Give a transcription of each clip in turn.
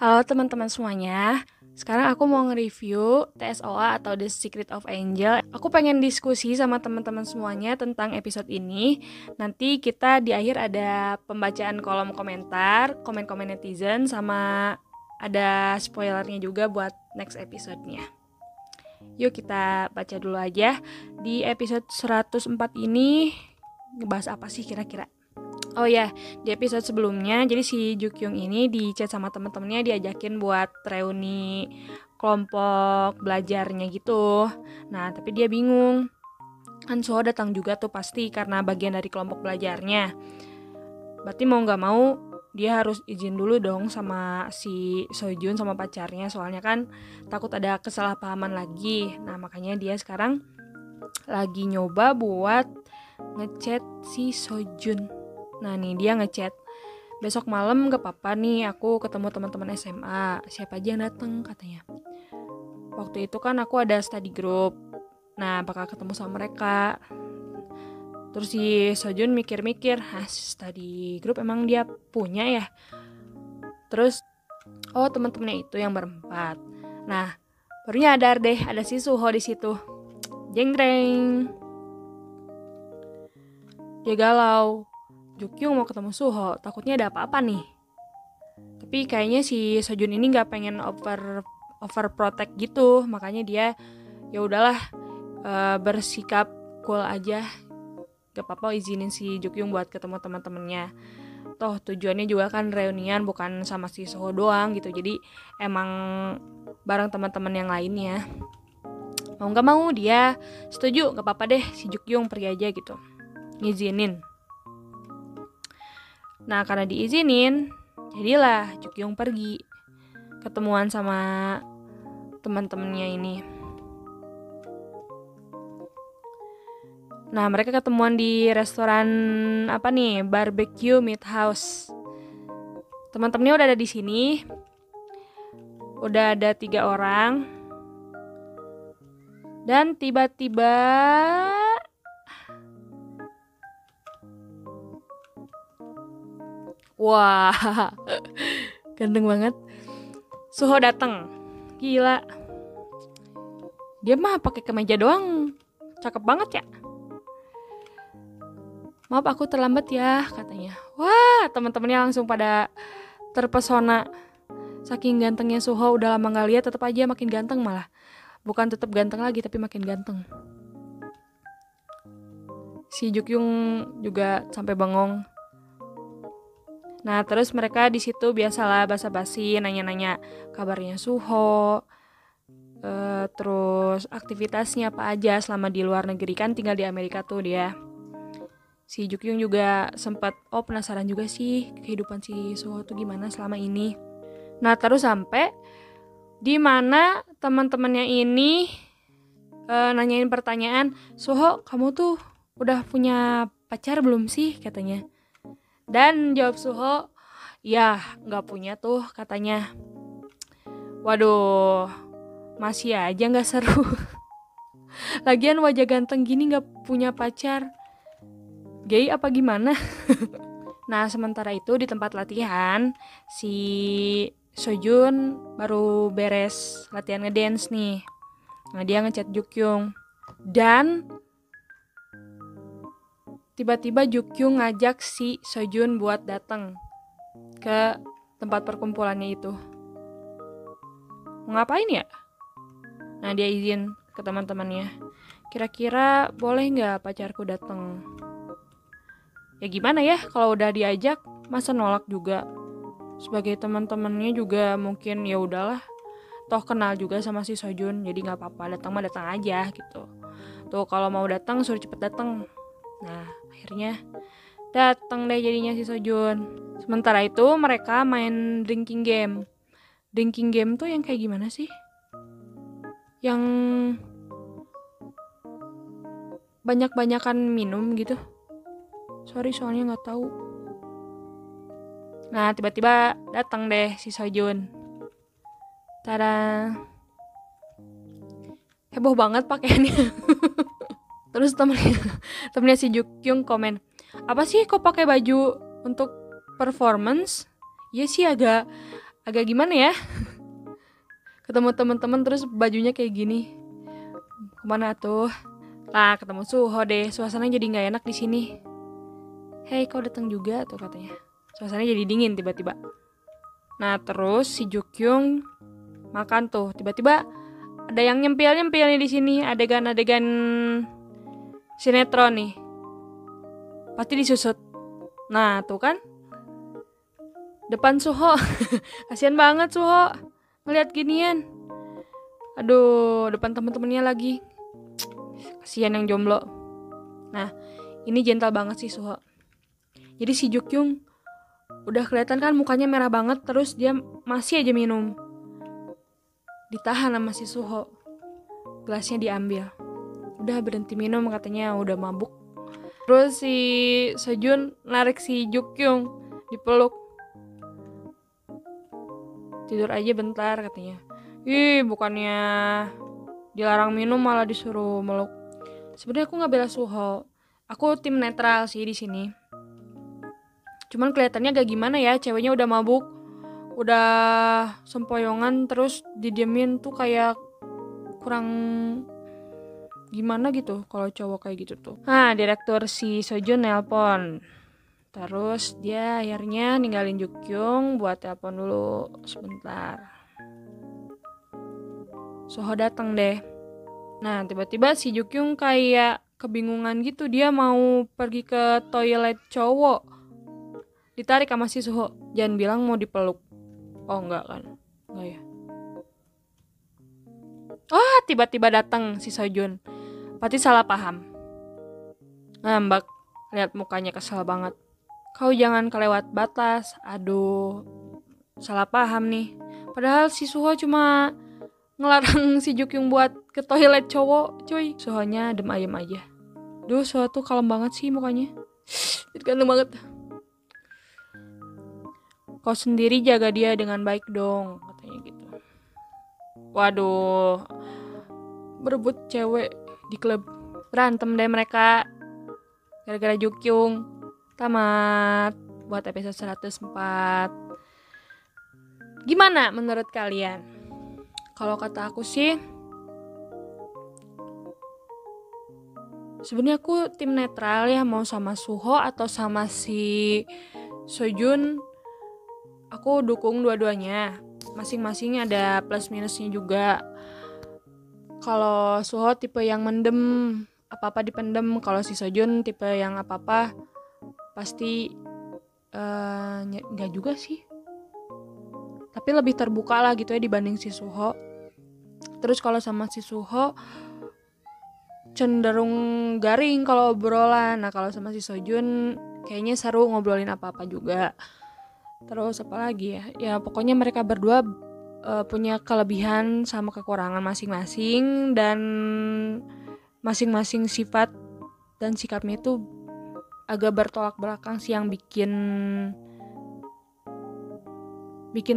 Halo teman-teman semuanya, sekarang aku mau nge-review TSOA atau The Secret of Angel. Aku pengen diskusi sama teman-teman semuanya tentang episode ini. Nanti kita di akhir ada pembacaan kolom komentar, komen-komen netizen, sama ada spoilernya juga buat next episode-nya. Yuk kita baca dulu aja. Di episode 104 ini ngebahas apa sih kira-kira? Oh ya, di episode sebelumnya jadi si Jukyung ini di chat sama temen-temennya, diajakin buat reuni kelompok belajarnya gitu. Nah tapi dia bingung, kan Suho datang juga tuh pasti karena bagian dari kelompok belajarnya. Berarti mau gak mau dia harus izin dulu dong sama si Seojun sama pacarnya, soalnya kan takut ada kesalahpahaman lagi. Nah makanya dia sekarang lagi nyoba buat ngechat si Seojun. Nah nih dia ngechat, besok malam gak apa-apa nih aku ketemu teman-teman SMA, siapa aja yang datang katanya. Waktu itu kan aku ada study group, nah bakal ketemu sama mereka. Terus si Seojun mikir-mikir, study group emang dia punya ya? Terus oh teman-temannya itu yang berempat. Nah barunya ada si Suho di situ, jeng-dreng. Dia galau. Jukyung mau ketemu Suho, takutnya ada apa-apa nih. Tapi kayaknya si Seojun ini nggak pengen overprotect gitu, makanya dia ya udahlah bersikap cool aja. Gak apa-apa izinin si Jukyung buat ketemu teman-temannya. Toh tujuannya juga kan reunian, bukan sama si Suho doang gitu. Jadi emang bareng teman-teman yang lainnya. Mau nggak mau dia setuju, gak apa-apa deh si Jukyung pergi aja gitu, ngizinin. Nah karena diizinin, jadilah Jukyung pergi ketemuan sama teman-temannya ini. Nah mereka ketemuan di restoran Barbecue Meat House. Teman-temannya udah ada di sini, udah ada 3 orang, dan tiba-tiba wah, ganteng banget. Suho datang, gila. Dia mah pakai kemeja doang, cakep banget ya. Maaf aku terlambat ya, katanya. Wah, teman-temannya langsung pada terpesona. Saking gantengnya Suho, udah lama gak lihat, tetap aja makin ganteng malah. Bukan tetap ganteng lagi, tapi makin ganteng. Si Jukyung juga sampai bengong. Nah terus mereka di situ biasalah basa-basi, nanya-nanya kabarnya Suho, terus aktivitasnya apa aja selama di luar negeri, kan tinggal di Amerika tuh dia. Si Jukyung juga sempat penasaran juga sih kehidupan si Suho tuh gimana selama ini. Nah terus sampai di mana teman-temannya ini nanyain pertanyaan, Suho kamu tuh udah punya pacar belum sih katanya. Dan jawab Suho, ya gak punya tuh katanya. Waduh, masih aja gak seru. Lagian wajah ganteng gini gak punya pacar, gay apa gimana? Nah sementara itu di tempat latihan, si Seojun baru beres latihan ngedance nih. Nah dia ngechat Jukyung, dan tiba-tiba Jukyung ngajak si Seojun buat datang ke tempat perkumpulannya itu. Mau ngapain ya? Nah dia izin ke teman-temannya. Kira-kira boleh nggak pacarku datang? Ya gimana ya kalau udah diajak, masa nolak juga? Sebagai teman-temannya juga mungkin ya udahlah. Toh kenal juga sama si Seojun, jadi nggak apa-apa, datang mah datang aja gitu. Tuh kalau mau datang suruh cepet datang. Nah akhirnya datang deh jadinya si Seojun. Sementara itu mereka main drinking game. Drinking game tuh yang kayak gimana sih? Yang banyak-banyakan minum gitu. Sorry soalnya nggak tahu. Nah tiba-tiba datang deh si Seojun. Tada, heboh banget pakaiannya. Terus temennya si Jukyung komen, apa sih kok pakai baju untuk performance? Ya sih agak agak gimana ya ketemu temen-temen terus bajunya kayak gini. Kemana tuh? Lah ketemu Suho deh. Suasananya jadi nggak enak di sini. Hei, kau datang juga tuh katanya. Suasananya jadi dingin tiba-tiba. Nah terus si Jukyung makan tuh, tiba-tiba ada yang nyempil-nyempil nih di sini, adegan-adegan sinetron nih. Pasti disusut. Nah tuh kan depan Suho. Kasian banget Suho ngeliat ginian. Aduh, depan temen-temennya lagi. Kasian yang jomblo. Nah ini gentle banget sih Suho. Jadi si Jukyung udah kelihatan kan mukanya merah banget, terus dia masih aja minum. Ditahan sama si Suho, gelasnya diambil. Udah berhenti minum katanya udah mabuk. Terus si Seojun narik si Jukyung dipeluk. Tidur aja bentar katanya. Ih, bukannya dilarang minum malah disuruh meluk. Sebenarnya aku nggak bela Suho. Aku tim netral sih di sini. Cuman kelihatannya agak gimana ya, ceweknya udah mabuk, udah sempoyongan terus didiemin tuh kayak kurang gimana gitu kalau cowok kayak gitu tuh. Nah, direktur si Seojun nelpon. Terus dia akhirnya ninggalin Jukyung buat telepon dulu sebentar. Suho datang deh. Nah, tiba-tiba si Jukyung kayak kebingungan gitu, dia mau pergi ke toilet cowok. Ditarik sama si Suho. Jangan bilang mau dipeluk. Oh, enggak kan? Enggak ya. Oh, tiba-tiba datang si Seojun. Pasti salah paham. Ngambek. Lihat mukanya kesel banget. Kau jangan kelewat batas. Aduh, salah paham nih. Padahal si Suho cuma ngelarang si Jukyung buat ke toilet cowok, cuy. Suhonya adem ayem aja. Duh, Suho tuh kalem banget sih mukanya. Ganteng banget. Kau sendiri jaga dia dengan baik dong, katanya gitu. Waduh, berebut cewek di klub. Berantem deh mereka gara-gara Jukyung. Tamat buat episode 104. Gimana menurut kalian? Kalau kata aku sih, sebenarnya aku tim netral ya, mau sama Suho atau sama si Seojun. Aku dukung dua-duanya. Masing-masing ada plus minusnya juga. Kalau Suho tipe yang mendem, apa-apa dipendem. Kalau si Seojun tipe yang apa-apa pasti nggak juga sih, tapi lebih terbuka lah gitu ya dibanding si Suho. Terus kalau sama si Suho cenderung garing kalau obrolan. Nah kalau sama si Seojun kayaknya seru ngobrolin apa-apa juga. Terus apa lagi ya, ya pokoknya mereka berdua punya kelebihan sama kekurangan masing-masing, dan masing-masing sifat dan sikapnya itu agak bertolak belakang sih, yang bikin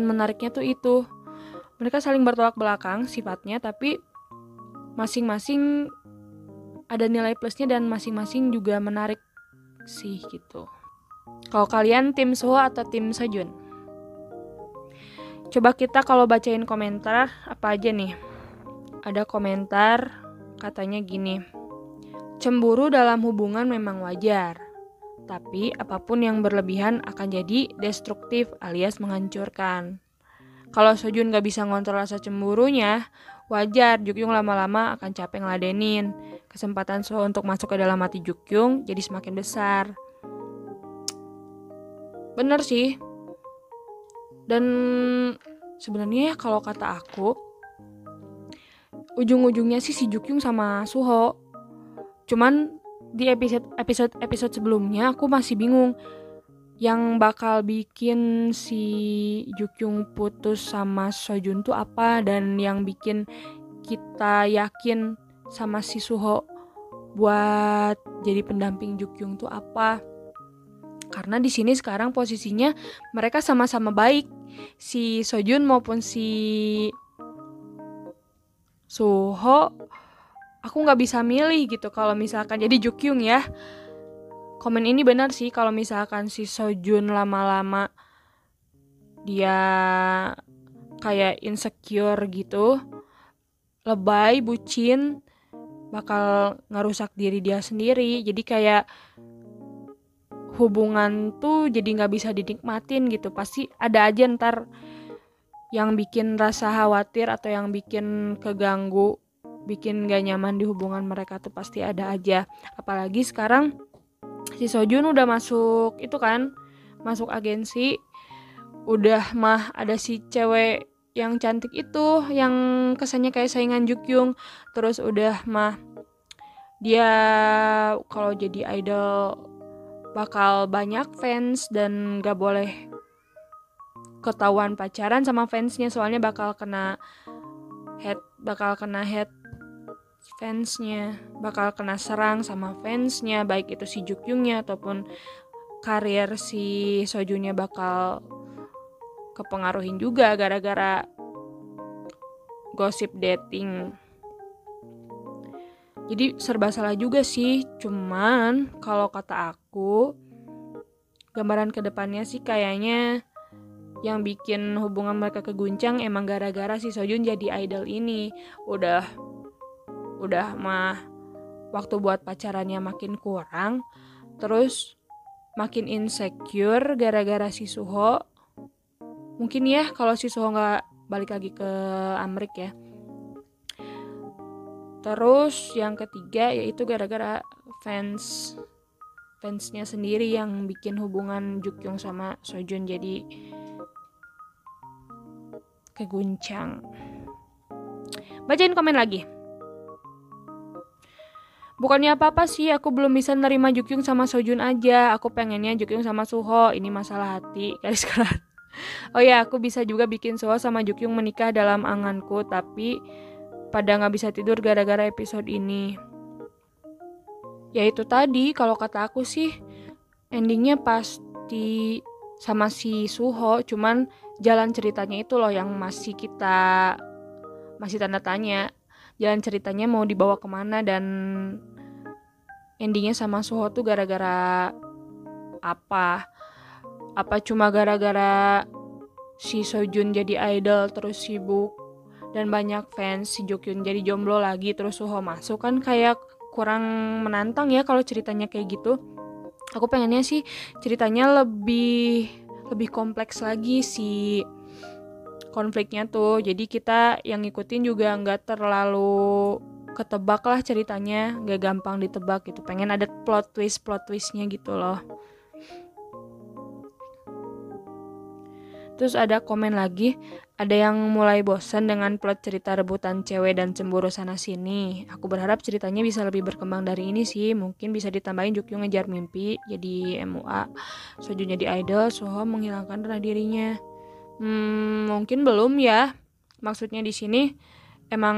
menariknya tuh itu. Mereka saling bertolak belakang sifatnya, tapi masing-masing ada nilai plusnya dan masing-masing juga menarik sih gitu. Kalau kalian tim Suho atau tim Seojun? Coba kita kalau bacain komentar apa aja nih. Ada komentar katanya gini, cemburu dalam hubungan memang wajar, tapi apapun yang berlebihan akan jadi destruktif alias menghancurkan. Kalau Seojun gak bisa ngontrol rasa cemburunya, wajar Jukyung lama-lama akan capek ngeladenin. Kesempatan Suho untuk masuk ke dalam hati Jukyung jadi semakin besar. Bener sih. Dan sebenarnya kalau kata aku, ujung-ujungnya sih si Jukyung sama Suho. Cuman di episode sebelumnya aku masih bingung yang bakal bikin si Jukyung putus sama Seojun tuh apa, dan yang bikin kita yakin sama si Suho buat jadi pendamping Jukyung tuh apa. Karena di sini sekarang posisinya mereka sama-sama baik, si Seojun maupun si Suho. Aku nggak bisa milih gitu kalau misalkan jadi Jukyung ya. Komen ini benar sih, kalau misalkan si Seojun lama-lama dia kayak insecure gitu, lebay, bucin, bakal ngerusak diri dia sendiri. Jadi kayak hubungan tuh jadi gak bisa dinikmatin gitu. Pasti ada aja ntar yang bikin rasa khawatir atau yang bikin keganggu, bikin gak nyaman di hubungan mereka tuh pasti ada aja. Apalagi sekarang si Seojun udah masuk itu kan, masuk agensi. Udah mah ada si cewek yang cantik itu, yang kesannya kayak saingan Jukyung. Terus udah mah dia kalau jadi idol bakal banyak fans dan gak boleh ketahuan pacaran sama fansnya, soalnya bakal kena hate fansnya, bakal kena serang sama fansnya, baik itu si Jukyungnya ataupun karir si Seojunnya bakal kepengaruhin juga gara-gara gosip dating. Jadi serba salah juga sih, cuman kalau kata aku gambaran kedepannya sih kayaknya yang bikin hubungan mereka keguncang emang gara-gara si Seojun jadi idol ini. Udah mah waktu buat pacarannya makin kurang, terus makin insecure gara-gara si Suho. Mungkin ya kalau si Suho gak balik lagi ke Amerika ya. Terus yang ketiga yaitu gara-gara fansnya sendiri yang bikin hubungan Jukyung sama Seojun jadi keguncang. Bacain komen lagi. Bukannya apa-apa sih, aku belum bisa nerima Jukyung sama Seojun aja. Aku pengennya Jukyung sama Suho. Ini masalah hati, garis keras. Oh ya, aku bisa juga bikin Suho sama Jukyung menikah dalam anganku, tapi pada nggak bisa tidur gara-gara episode ini. Ya itu tadi, kalau kata aku sih endingnya pasti sama si Suho, cuman jalan ceritanya itu loh yang masih tanda tanya. Jalan ceritanya mau dibawa kemana dan endingnya sama Suho tuh gara-gara apa? Apa cuma gara-gara si Seojun jadi idol terus sibuk dan banyak fans, si Jukyung jadi jomblo lagi terus Suho masuk, kan kayak kurang menantang ya kalau ceritanya kayak gitu. Aku pengennya sih ceritanya lebih kompleks lagi si konfliknya tuh, jadi kita yang ngikutin juga nggak terlalu ketebak lah ceritanya, nggak gampang ditebak gitu. Pengen ada plot twistnya gitu loh. Terus ada komen lagi, ada yang mulai bosan dengan plot cerita rebutan cewek dan cemburu sana sini. Aku berharap ceritanya bisa lebih berkembang dari ini sih. Mungkin bisa ditambahin Jukyung ngejar mimpi jadi MUA, Seojun jadi idol, Suho menghilangkan darah dirinya. Mungkin belum ya. Maksudnya di sini emang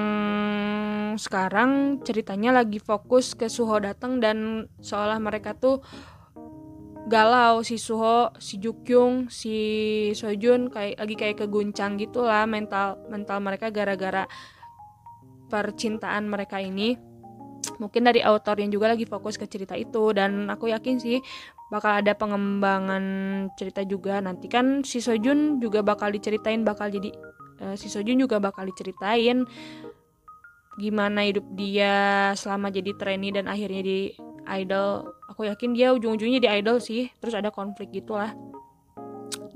sekarang ceritanya lagi fokus ke Suho datang dan seolah mereka tuh galau, si Suho, si Jukyung, si Seojun kayak keguncang gitulah mental mereka gara-gara percintaan mereka ini. Mungkin dari autornya juga lagi fokus ke cerita itu, dan aku yakin sih bakal ada pengembangan cerita juga. Nanti kan si Seojun juga bakal diceritain gimana hidup dia selama jadi trainee dan akhirnya di idol. Aku yakin dia ujung-ujungnya di idol sih. Terus ada konflik gitulah.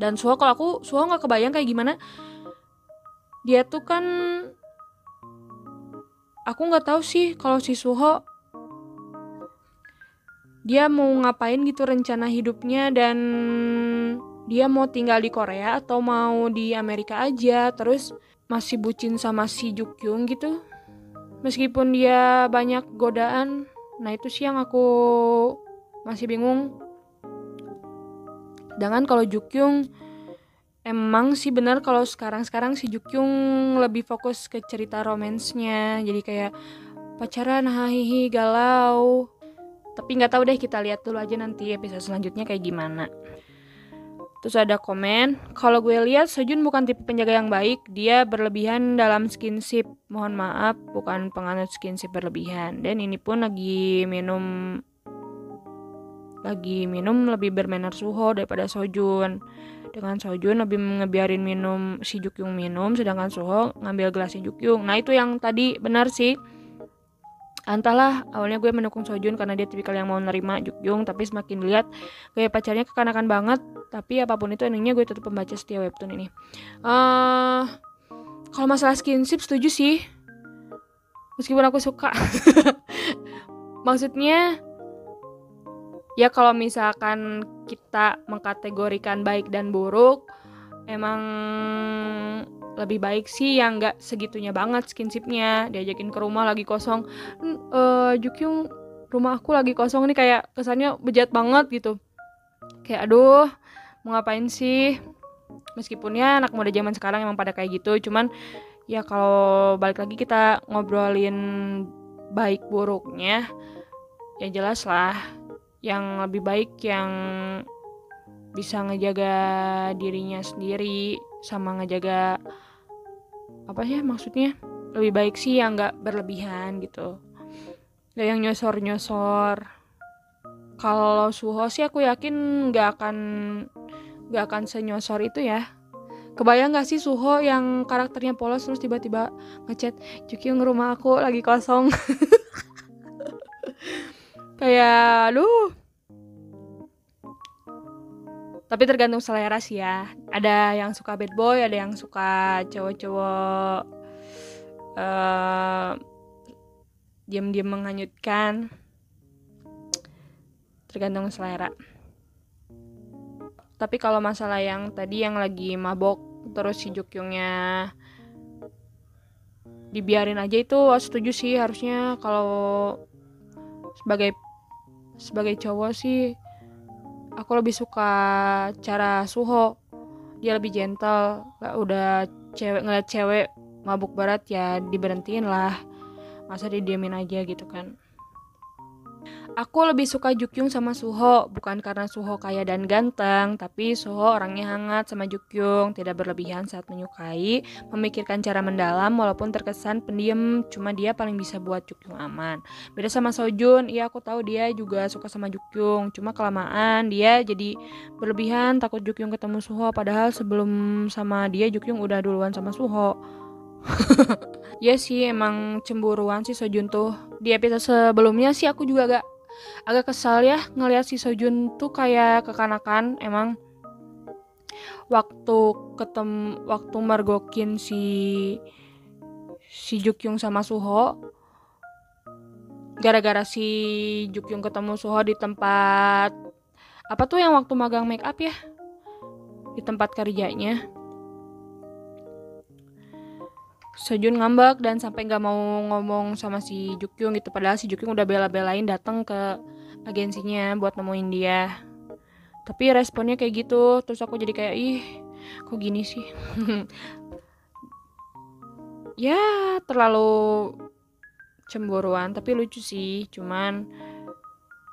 Dan Suho, kalau aku Suho nggak kebayang kayak gimana. Dia tuh kan, aku nggak tahu sih kalau si Suho dia mau ngapain gitu rencana hidupnya, dan dia mau tinggal di Korea atau mau di Amerika aja, terus masih bucin sama si Jukyung gitu meskipun dia banyak godaan. Nah itu sih yang aku masih bingung. Sedangkan kalau Jukyung emang sih benar kalau sekarang si Jukyung lebih fokus ke cerita romansnya, jadi kayak pacaran, hahihi, galau. Tapi nggak tahu deh, kita lihat dulu aja nanti episode selanjutnya kayak gimana. Terus ada komen, kalau gue lihat Seojun bukan tipe penjaga yang baik, dia berlebihan dalam skinship. Mohon maaf, bukan penganut skinship berlebihan. Dan ini pun lagi minum lebih bermanner Suho daripada Seojun. dengan Seojun lebih ngebiarin minum si Jukyung minum, sedangkan Suho ngambil gelas si Jukyung. Nah itu yang tadi benar sih. Entahlah, awalnya gue mendukung Seojun karena dia tipikal yang mau nerima Jukyung, tapi semakin lihat gaya pacarnya kekanakan banget. Tapi apapun itu endingnya gue tetap pembaca setia webtoon ini. Kalau masalah skinship setuju sih, meskipun aku suka. Maksudnya ya kalau misalkan kita mengkategorikan baik dan buruk, emang lebih baik sih yang nggak segitunya banget skinshipnya. Diajakin ke rumah lagi kosong, Jukyung rumah aku lagi kosong nih, kayak kesannya bejat banget gitu. Kayak aduh mau ngapain sih. Meskipun ya anak muda zaman sekarang emang pada kayak gitu, cuman ya kalau balik lagi kita ngobrolin baik buruknya, ya jelas lah yang lebih baik yang bisa ngejaga dirinya sendiri sama ngejaga apa ya, maksudnya lebih baik sih yang nggak berlebihan gitu, nggak yang nyosor-nyosor. Kalau Suho sih aku yakin nggak akan senyosor itu ya. Kebayang gak sih Suho yang karakternya polos terus tiba-tiba ngechat Jukyung rumah aku lagi kosong. Kayak aduh. Tapi tergantung selera sih ya. Ada yang suka bad boy, ada yang suka cowok-cowok diam-diam menghanyutkan. Tergantung selera. Tapi kalau masalah yang tadi yang lagi mabok terus si Jukyungnya dibiarin aja, itu setuju sih. Harusnya kalau sebagai cowok sih aku lebih suka cara Suho, dia lebih gentle. Udah cewek ngeliat cewek mabuk berat ya diberhentiin lah, masa didiemin aja gitu kan. Aku lebih suka Jukyung sama Suho, bukan karena Suho kaya dan ganteng, tapi Suho orangnya hangat sama Jukyung, tidak berlebihan saat menyukai, memikirkan cara mendalam walaupun terkesan pendiam, cuma dia paling bisa buat Jukyung aman. Beda sama Seojun, iya aku tahu dia juga suka sama Jukyung, cuma kelamaan dia jadi berlebihan, takut Jukyung ketemu Suho, padahal sebelum sama dia Jukyung udah duluan sama Suho. Ya sih emang cemburuan si Seojun tuh. Di episode sebelumnya sih aku juga agak kesal ya ngelihat si Seojun tuh kayak kekanakan. Emang waktu mergokin si Jukyung sama Suho, gara-gara si Jukyung ketemu Suho di tempat apa tuh yang waktu magang make up ya, di tempat kerjanya, Seojun ngambek dan sampai nggak mau ngomong sama si Jukyung gitu, padahal si Jukyung udah bela-belain datang ke agensinya buat nemuin dia. Tapi responnya kayak gitu, terus aku jadi kayak ih kok gini sih. Ya terlalu cemburuan, tapi lucu sih. Cuman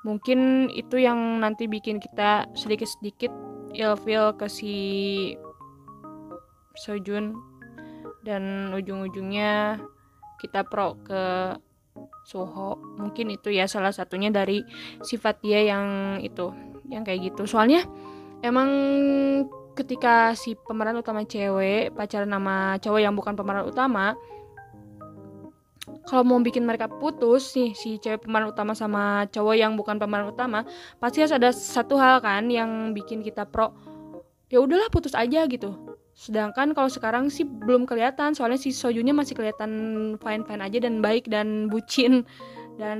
mungkin itu yang nanti bikin kita sedikit-sedikit ilfeel ke si Seojun. Dan ujung-ujungnya kita pro ke Suho. Mungkin itu ya salah satunya dari sifat dia yang itu, yang kayak gitu. Soalnya emang ketika si pemeran utama cewek pacaran sama cowok yang bukan pemeran utama, kalau mau bikin mereka putus nih, si cewek pemeran utama sama cowok yang bukan pemeran utama, pasti harus ada satu hal kan yang bikin kita pro, ya udahlah putus aja gitu. Sedangkan kalau sekarang sih belum kelihatan, soalnya si Seojunnya masih kelihatan fine-fine aja dan baik dan bucin, dan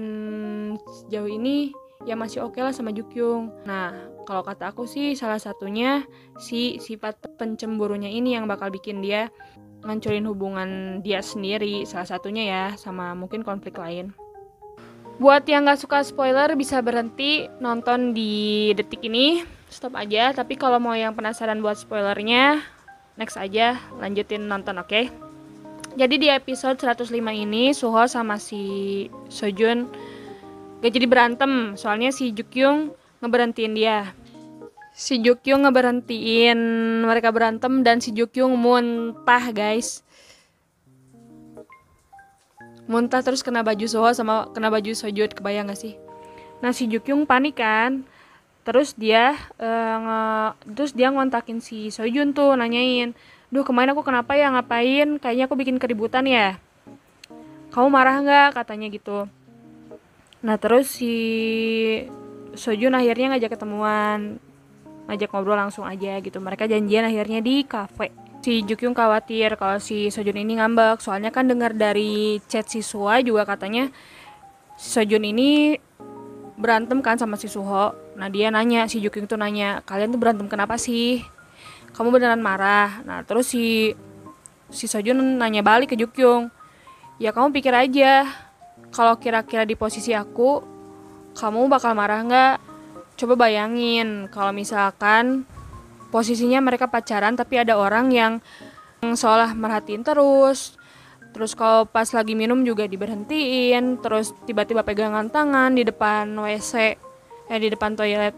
sejauh ini ya masih oke lah sama Jukyung. Nah kalau kata aku sih salah satunya si sifat pencemburunya ini yang bakal bikin dia ngancurin hubungan dia sendiri, salah satunya ya, sama mungkin konflik lain. Buat yang gak suka spoiler bisa berhenti nonton di detik ini, stop aja. Tapi kalau mau yang penasaran buat spoilernya, next aja, lanjutin nonton, oke? Jadi di episode 105 ini Suho sama si Seojun gak jadi berantem, soalnya si Jukyung ngeberhentiin dia. Si Jukyung ngeberhentiin mereka berantem dan si Jukyung muntah, guys. Muntah terus kena baju Suho sama kena baju Seojun, kebayang gak sih? Nah si Jukyung panik kan, Terus dia ngontakin si Seojun tuh, nanyain, "Duh, kemarin aku kenapa ya, ngapain? Kayaknya aku bikin keributan ya. Kamu marah nggak?" katanya gitu. Nah, terus si Seojun akhirnya ngajak ketemuan, ngajak ngobrol langsung aja gitu. Mereka janjian akhirnya di kafe. Si Jukyung khawatir kalau si Seojun ini ngambek, soalnya kan dengar dari chat si Suho juga katanya si Seojun ini berantem kan sama si Suho. Nah, dia nanya, si Jukyung tuh nanya, "Kalian tuh berantem kenapa sih? Kamu beneran marah?" Nah, terus si Seojun nanya balik ke Jukyung, "Ya kamu pikir aja, kalau kira-kira di posisi aku, kamu bakal marah nggak? Coba bayangin kalau misalkan posisinya mereka pacaran tapi ada orang yang seolah merhatiin terus kalau pas lagi minum juga diberhentiin, terus tiba-tiba pegangan tangan di depan toilet.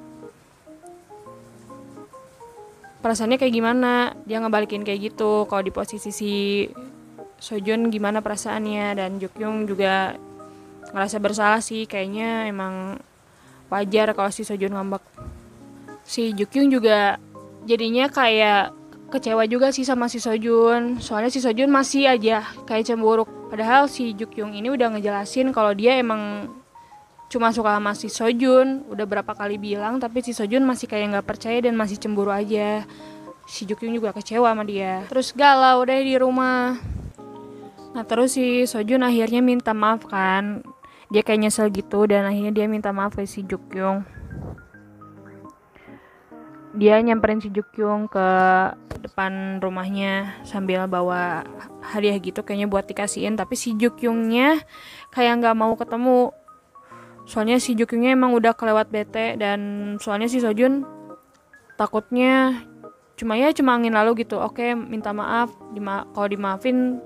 Perasaannya kayak gimana?" Dia ngebalikin kayak gitu. Kalau di posisi si Seojun gimana perasaannya, dan Jukyung juga ngerasa bersalah sih, kayaknya emang wajar kalau si Seojun ngambek. Si Jukyung juga jadinya kayak kecewa juga sih sama si Seojun, soalnya si Seojun masih aja kayak cemburu. Padahal si Jukyung ini udah ngejelasin kalau dia emang cuma suka sama si Seojun, udah berapa kali bilang, tapi si Seojun masih kayak nggak percaya dan masih cemburu aja. Si Jukyung juga kecewa sama dia, terus galau deh di rumah. Nah, terus si Seojun akhirnya minta maaf kan. Dia kayak nyesel gitu, dan akhirnya dia minta maaf ke si Jukyung. Dia nyamperin si Jukyung ke depan rumahnya sambil bawa hadiah gitu kayaknya buat dikasihin. Tapi si Jukyungnya kayak nggak mau ketemu. Soalnya si Jukyungnya emang udah kelewat bete, dan soalnya si Seojun takutnya cuma angin lalu gitu. Oke, minta maaf, kalau dimaafin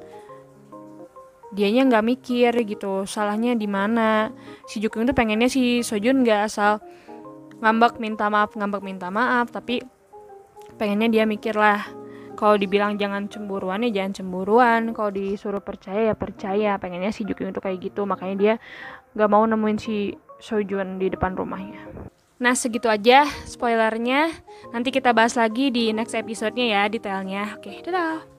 dianya nggak mikir gitu, salahnya di mana. Si Jukyung tuh pengennya si Seojun nggak asal ngambek minta maaf, tapi pengennya dia mikir lah. Kalau dibilang jangan cemburuan ya jangan cemburuan, kalau disuruh percaya ya percaya. Pengennya si Jukyung tuh kayak gitu, makanya dia nggak mau nemuin si Seojun di depan rumahnya. Nah, segitu aja spoilernya, nanti kita bahas lagi di next episode-nya ya detailnya. Oke, dadah.